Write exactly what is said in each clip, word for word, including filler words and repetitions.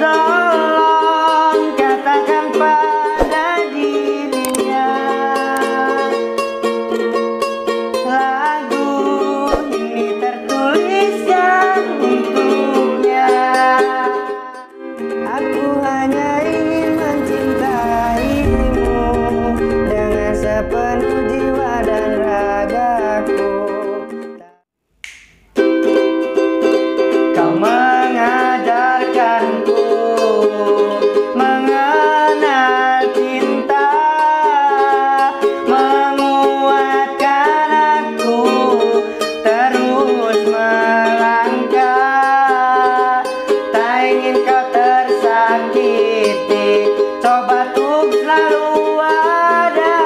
tolong katakan pada dirinya, lagu ini tertuliskan untuknya. Aku hanya ingin mencintaimu dengan sepenuh jiwa dan ragaku. Kau mengajarkanku mengenal cinta, menguatkan aku terus melangkah. Tak ingin kau tersakiti, coba untuk selalu ada,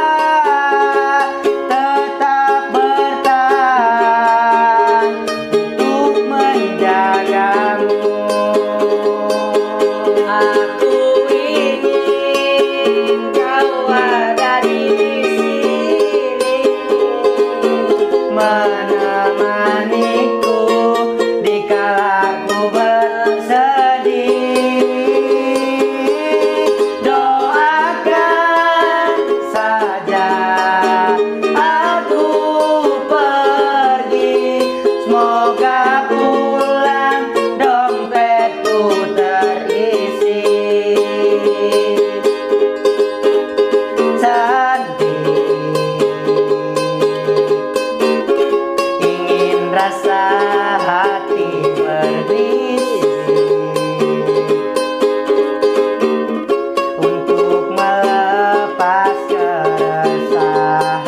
tetap bertahan untuk menjagamu. Semoga pulang dompetku terisi. Sedih, ingin rasa hati berbisik untuk melepas keresahan.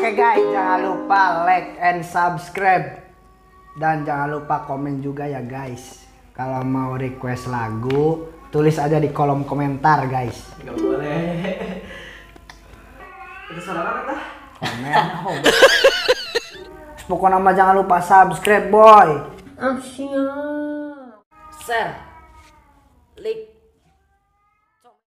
Oke guys, jangan lupa like and subscribe, dan jangan lupa komen juga ya guys. Kalau mau request lagu, tulis aja di kolom komentar guys. Gak boleh. Itu salah kata. Komen. Pokoknya nama jangan lupa subscribe boy. Asyik. Share, like.